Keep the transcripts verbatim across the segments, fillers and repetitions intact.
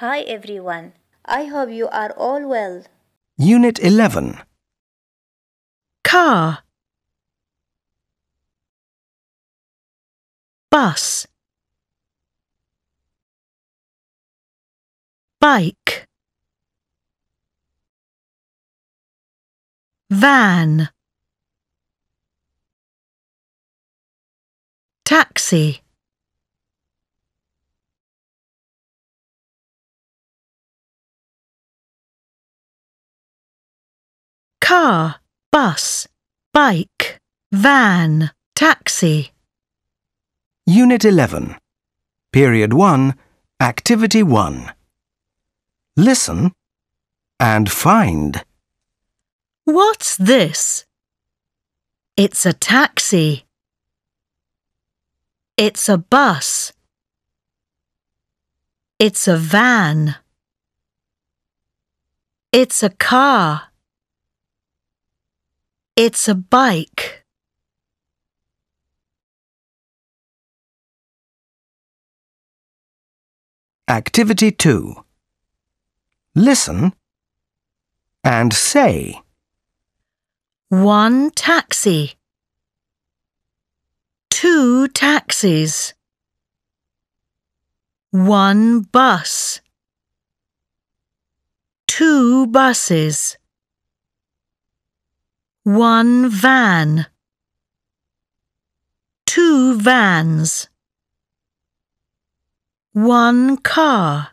Hi everyone. I hope you are all well. Unit eleven. Car, bus, bike, van, taxi, car, bus, bike, van, taxi. Unit eleven. Period one. Activity one. Listen and find. What's this? It's a taxi. It's a bus. It's a van. It's a car. It's a bike. Activity two. Listen and say. One taxi, two taxis, one bus, two buses, one van, two vans, one car,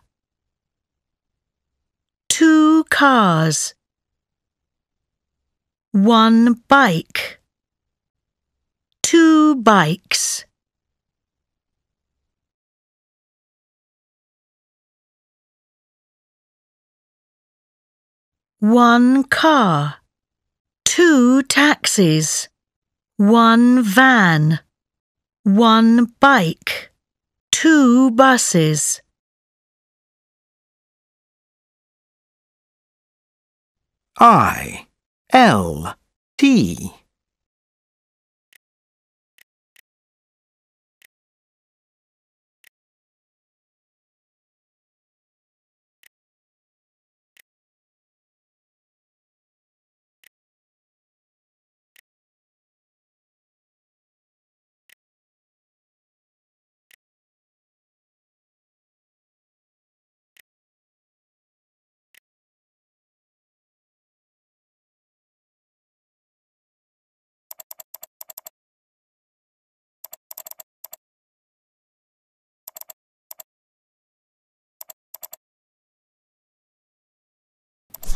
two cars, one bike, two bikes. One car, two taxis, one van, one bike, two buses. I, L, T.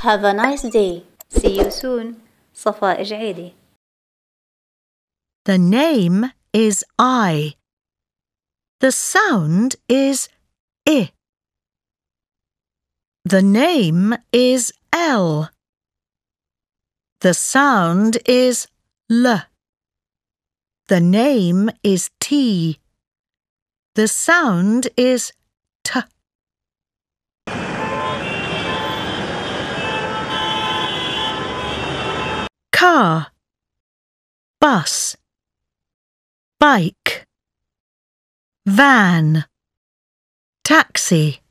Have a nice day. See you soon. Safa Ajadi. The name is I. The sound is I. The name is L. The sound is L. The name is T. The sound is T. Car, bus, bike, van, taxi.